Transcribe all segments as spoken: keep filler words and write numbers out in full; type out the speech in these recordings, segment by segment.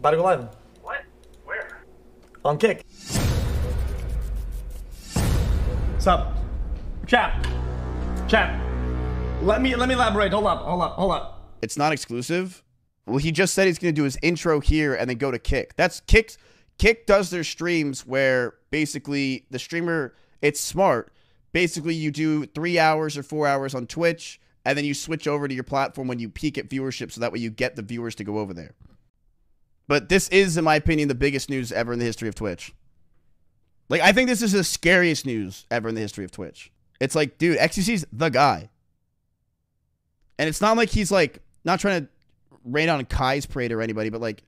About to go live. What? Where? On Kick. What's up? Chat. Chat. Let me let me elaborate. Hold up. Hold up. Hold up. It's not exclusive. Well, he just said he's going to do his intro here and then go to Kick. That's Kick. Kick does their streams where basically the streamer, it's smart. Basically, you do three hours or four hours on Twitch, and then you switch over to your platform when you peak at viewership, so that way you get the viewers to go over there. But this is, in my opinion, the biggest news ever in the history of Twitch. Like, I think this is the scariest news ever in the history of Twitch. It's like, dude, xQc's the guy. And it's not like he's, like, not trying to rain on Kai's parade or anybody, but, like,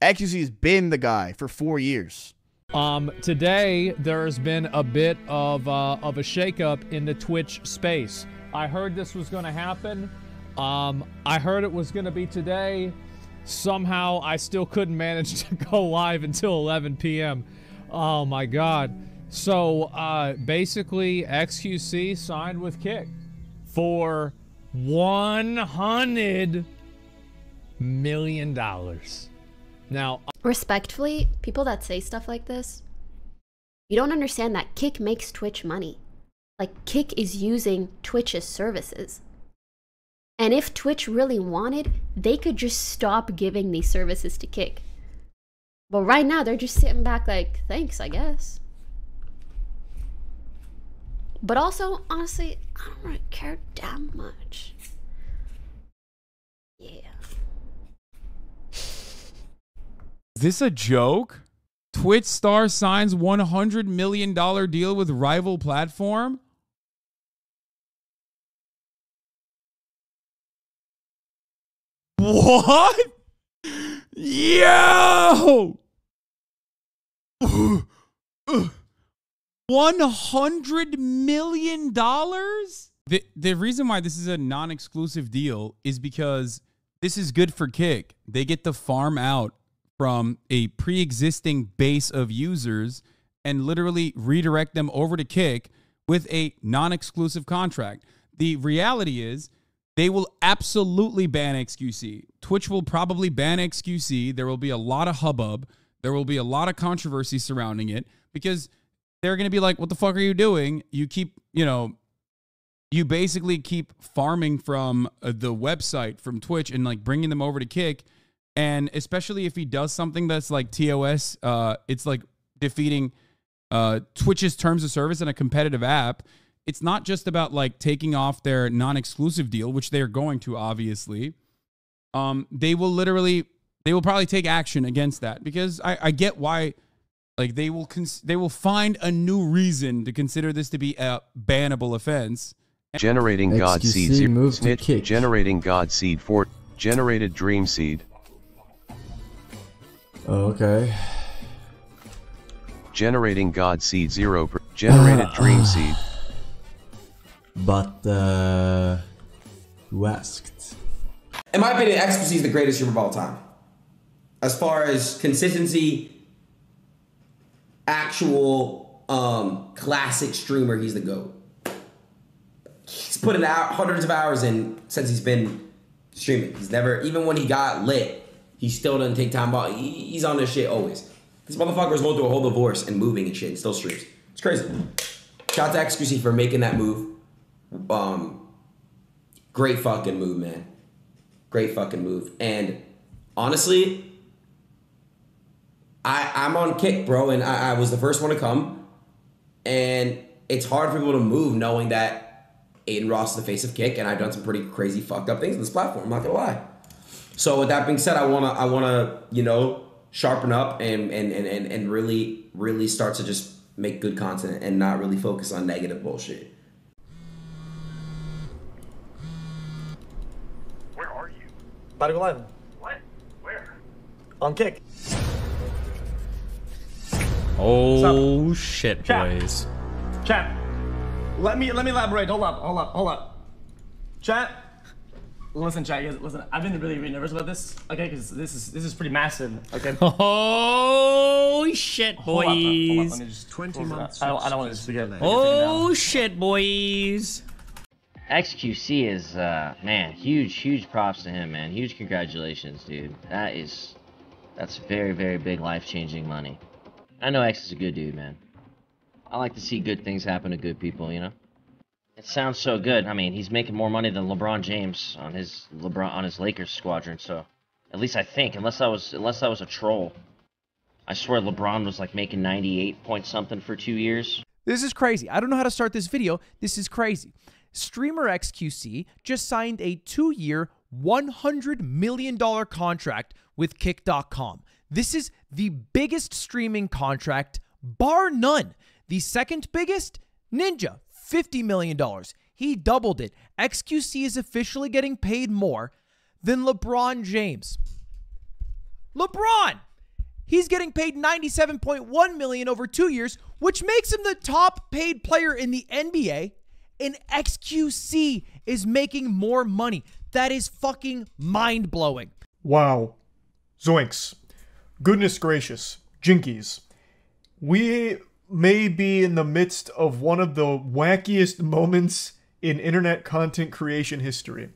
xQc's been the guy for four years. Um, today, there's been a bit of, uh, of a shakeup in the Twitch space. I heard this was going to happen. Um, I heard it was going to be today. Somehow, I still couldn't manage to go live until eleven p m Oh, my God. So, uh, basically, xQc signed with Kick for one hundred million dollars. Now, respectfully, people that say stuff like this, you don't understand that Kick makes Twitch money. Like, Kick is using Twitch's services. And if Twitch really wanted, they could just stop giving these services to Kick. But right now, they're just sitting back like, thanks, I guess. But also, honestly, I don't really care that much. Yeah. Is this a joke? Twitch star signs one hundred million dollar deal with rival platform? What? Yo! one hundred million dollars? The, the reason why this is a non-exclusive deal is because this is good for Kick. They get to farm out from a pre-existing base of users and literally redirect them over to Kick with a non-exclusive contract. The reality is, they will absolutely ban xQc. Twitch will probably ban xQc. There will be a lot of hubbub. There will be a lot of controversy surrounding it because they're going to be like, what the fuck are you doing? You keep, you know, you basically keep farming from the website, from Twitch, and like bringing them over to Kick. And especially if he does something that's like T O S, uh, it's like defeating uh, Twitch's terms of service in a competitive app. It's not just about like taking off their non-exclusive deal, which they're going to, obviously. Um, they will literally, they will probably take action against that because I, I get why, like they will, cons they will find a new reason to consider this to be a bannable offense. Generating God Seed zero snitch, generating God Seed four, generated Dream Seed. Okay. Generating God Seed zero, per generated Dream Seed. But, uh, who asked? In my opinion, xQc is the greatest streamer of all time. As far as consistency, actual, um, classic streamer, he's the GOAT. He's put in out hundreds of hours in since he's been streaming. He's never, even when he got lit, he still doesn't take time off. He, he's on this shit always. This motherfucker's going through a whole divorce and moving and shit and still streams. It's crazy. Shout out to xQc for making that move. Um, great fucking move, man. Great fucking move. And honestly, I, I'm on Kick, bro, and I, I was the first one to come. And it's hard for people to move knowing that Aiden Ross is the face of Kick, and I've done some pretty crazy fucked up things on this platform, I'm not gonna lie. So with that being said, I wanna I wanna, you know, sharpen up and and, and, and, and really, really start to just make good content and not really focus on negative bullshit. About to go live. What? Where? On Kick. Oh shit, Chat. Boys. Chat. Let me let me elaborate. Hold up, hold up, hold up. Chat. Listen, chat. Guys, listen. I've been really, really nervous about this. Okay, because this is this is pretty massive. Okay. Oh shit, boys. Hold up, hold up. Let me just Twenty months. I don't, I don't want to just forget that. Oh shit, boys. xQc is, uh, man, huge, huge props to him, man. Huge congratulations, dude. That is That's very, very big, life-changing money. I know X is a good dude, man. I like to see good things happen to good people, you know? It sounds so good. I mean, he's making more money than LeBron James on his LeBron on his Lakers squadron, so at least I think, unless I was unless I was a troll. I swear LeBron was like making ninety-eight point something for two years. This is crazy. I don't know how to start this video. This is crazy. Streamer X Q C just signed a two-year, one hundred million dollar contract with Kick dot com. This is the biggest streaming contract, bar none. The second biggest, Ninja, fifty million dollars. He doubled it. X Q C is officially getting paid more than LeBron James. LeBron! He's getting paid ninety-seven point one million dollars over two years, which makes him the top paid player in the N B A. And X Q C is making more money. That is fucking mind-blowing. Wow. Zoinks. Goodness gracious. Jinkies. We may be in the midst of one of the wackiest moments in internet content creation history.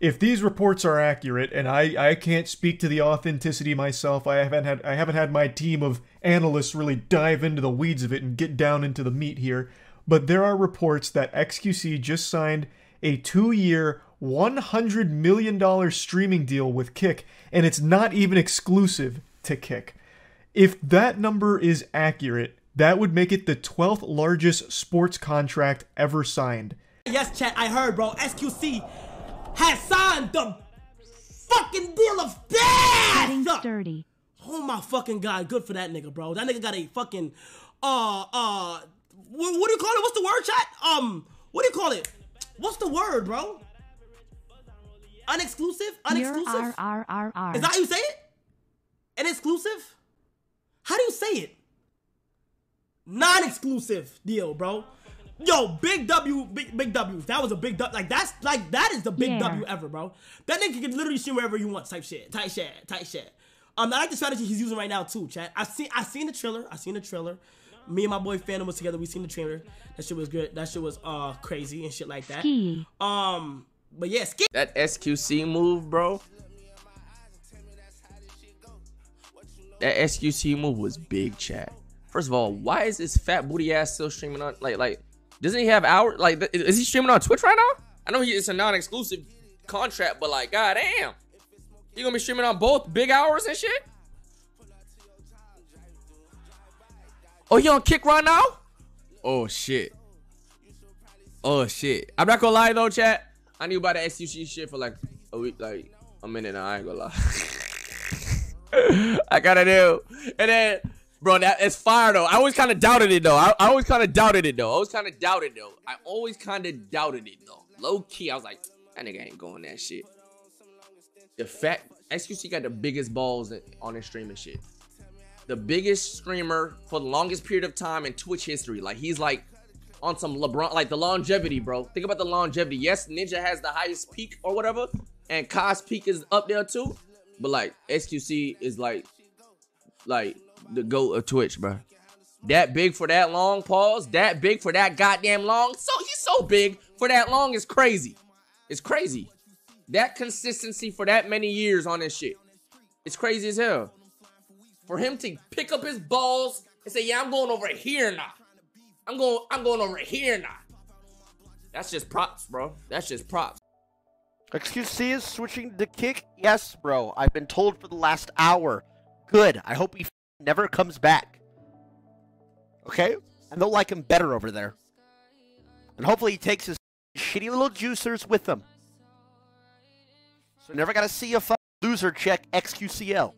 If these reports are accurate, and I, I can't speak to the authenticity myself, I haven't had I haven't had my team of analysts really dive into the weeds of it and get down into the meat here, but there are reports that X Q C just signed a two-year, one hundred million dollar streaming deal with Kick, and it's not even exclusive to Kick. If that number is accurate, that would make it the twelfth largest sports contract ever signed. Yes, chat, I heard, bro. X Q C has signed the fucking deal of death! Dirty. Oh my fucking God, good for that nigga, bro. That nigga got a fucking, uh, uh, what, what do you call it? What's the word, chat? Um, what do you call it? What's the word, bro? Unexclusive? Unexclusive? R, R, R. Is that how you say it? An exclusive? How do you say it? Non-exclusive deal, bro. Yo, big W, big, big W. That was a big W. Like, that's, like, that is the big yeah. W ever, bro. That nigga can literally shoot wherever you want, type shit, type shit, type shit. Um, I like the strategy he's using right now, too, chat. I seen, I seen the trailer. I seen the trailer. Me and my boy Phantom was together. We seen the trailer. That shit was good. That shit was, uh, crazy and shit like that. Ski. Um, but yeah, ski. That S Q C move, bro. That S Q C move was big, chat. First of all, why is this fat booty ass still streaming on, like, like, doesn't he have hours? Like, is he streaming on Twitch right now? I know he, it's a non-exclusive contract, but like, goddamn. You gonna be streaming on both big hours and shit? Oh, he on Kick right now? Oh, shit. Oh, shit. I'm not gonna lie, though, chat. I knew about the S U C shit for like a week, like a minute now. I ain't gonna lie. I gotta do. And then... Bro, that it's fire though. I always kind of doubted it though. I, I always kind of doubted it though. I always kind of doubted though. I always kind of doubted it though. Low key, I was like, that nigga ain't going that shit. The fact X Q C got the biggest balls on his streaming shit. The biggest streamer for the longest period of time in Twitch history. Like he's like on some LeBron, like the longevity, bro. Think about the longevity. Yes, Ninja has the highest peak or whatever, and Kai's peak is up there too. But like X Q C is like, like. the GOAT of Twitch, bro. That big for that long, pause. That big for that goddamn long. So he's so big for that long is crazy. It's crazy. That consistency for that many years on this shit. It's crazy as hell. For him to pick up his balls and say, yeah, I'm going over here now. I'm going, I'm going over here now. That's just props, bro. That's just props. X Q C is switching to Kick? Yes, bro. I've been told for the last hour. Good. I hope we never comes back. Okay? And they'll like him better over there. And hopefully he takes his shitty little juicers with him. So never gotta see a fucking loser check X Q C L.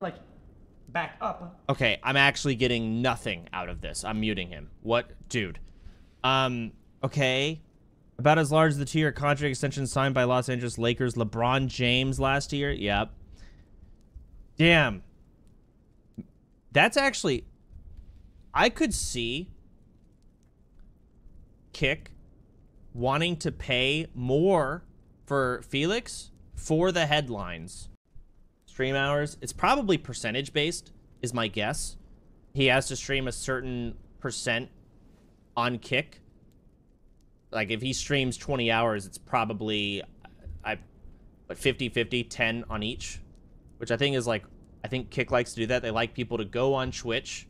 Like, back up. Okay, I'm actually getting nothing out of this. I'm muting him. What? Dude. Um, okay. About as large as the two-year contract extension signed by Los Angeles Lakers LeBron James last year. Yep. Damn. That's actually... I could see Kick wanting to pay more for Felix for the headlines. Stream hours. It's probably percentage-based, is my guess. He has to stream a certain percent on Kick Like if he streams twenty hours, it's probably I but fifty fifty, ten on each, which I think is like, I think Kick likes to do that. They like people to go on Twitch,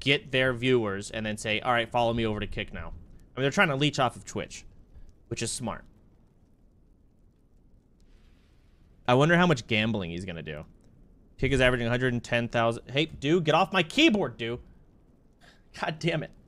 get their viewers, and then say, all right, follow me over to Kick now. I mean, they're trying to leech off of Twitch, which is smart. I wonder how much gambling he's going to do. Kick is averaging one hundred ten thousand. Hey, dude, get off my keyboard, dude. God damn it.